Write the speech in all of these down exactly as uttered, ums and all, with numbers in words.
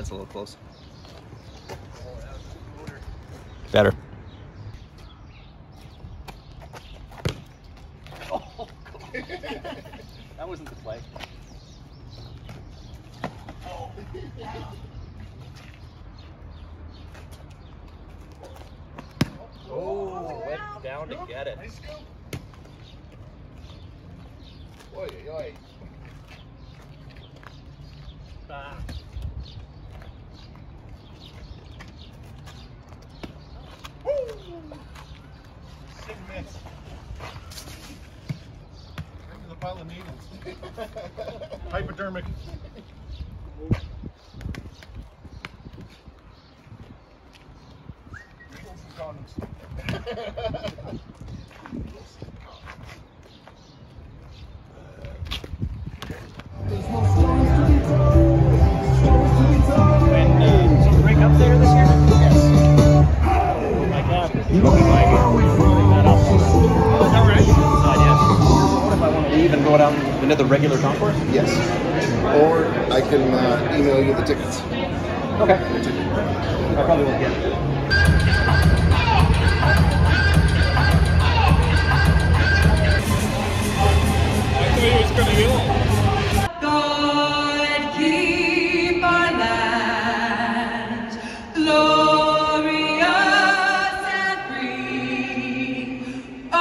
That's a little close. Better. Oh, that wasn't the play. Oh. Oh, went down to get it. Oi, oi. Ah. Woo! Sick miss. Into the pile of needles. Hypodermic. Needles and condoms. The regular concourse? Yes. Or I can uh, email you the tickets. Okay. I probably won't get it. God keep our land glorious and free. Oh,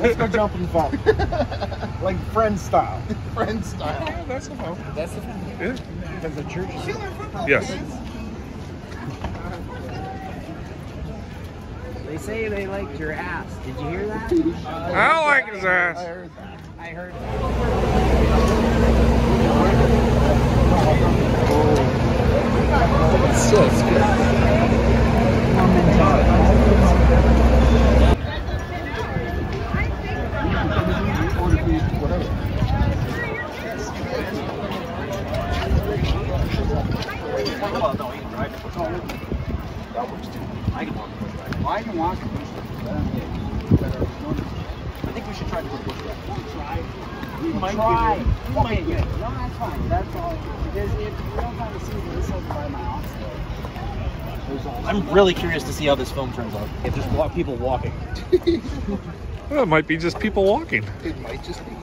let's go jump and fall. Like friend style. Friend style. Yeah, that's the fun. That's the fun. Yeah. There's a church. Yes. They say they liked your ass. Did you hear that? Uh, I don't like his ass. I heard that. I heard that. Oh, that's so good. Oh, well, no, you can drive it. That works too. I can walk a bush ride. I can walk a bush ride. I think we should try to do a bush ride. We'll try. We might try. We might get it. No, that's fine. That's all. Because if you don't have a season, this is by my house. I'm really curious to see how this film turns out. If there's people walking. Well, it might be just people walking. It might just be.